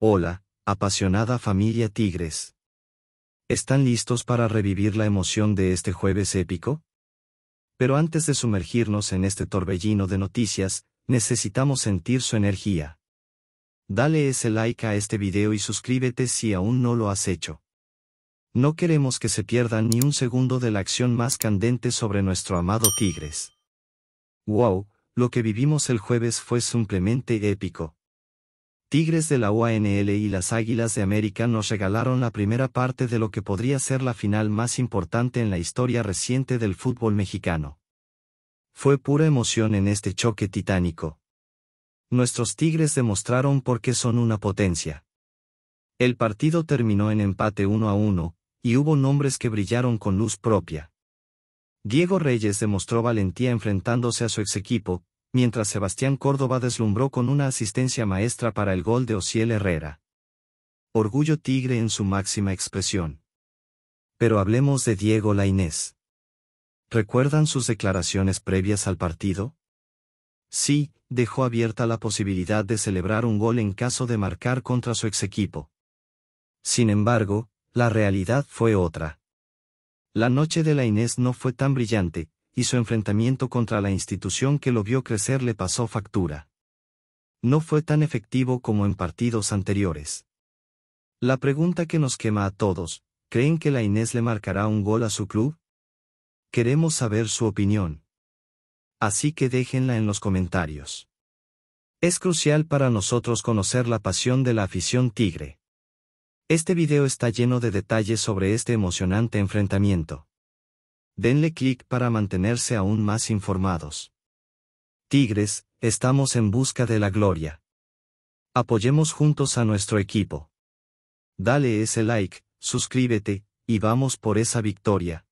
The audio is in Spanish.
Hola, apasionada familia Tigres. ¿Están listos para revivir la emoción de este jueves épico? Pero antes de sumergirnos en este torbellino de noticias, necesitamos sentir su energía. Dale ese like a este video y suscríbete si aún no lo has hecho. No queremos que se pierdan ni un segundo de la acción más candente sobre nuestro amado Tigres. ¡Wow! Lo que vivimos el jueves fue simplemente épico. Tigres de la UANL y las Águilas de América nos regalaron la primera parte de lo que podría ser la final más importante en la historia reciente del fútbol mexicano. Fue pura emoción en este choque titánico. Nuestros Tigres demostraron por qué son una potencia. El partido terminó en empate 1-1, y hubo nombres que brillaron con luz propia. Diego Reyes demostró valentía enfrentándose a su ex-equipo, mientras Sebastián Córdoba deslumbró con una asistencia maestra para el gol de Osiel Herrera. Orgullo tigre en su máxima expresión. Pero hablemos de Diego Laínez. ¿Recuerdan sus declaraciones previas al partido? Sí, dejó abierta la posibilidad de celebrar un gol en caso de marcar contra su ex-equipo. Sin embargo, la realidad fue otra. La noche de Laínez no fue tan brillante, y su enfrentamiento contra la institución que lo vio crecer le pasó factura. No fue tan efectivo como en partidos anteriores. La pregunta que nos quema a todos, ¿creen que Laínez le marcará un gol a su club? Queremos saber su opinión. Así que déjenla en los comentarios. Es crucial para nosotros conocer la pasión de la afición tigre. Este video está lleno de detalles sobre este emocionante enfrentamiento. Denle clic para mantenerse aún más informados. Tigres, estamos en busca de la gloria. Apoyemos juntos a nuestro equipo. Dale ese like, suscríbete, y vamos por esa victoria.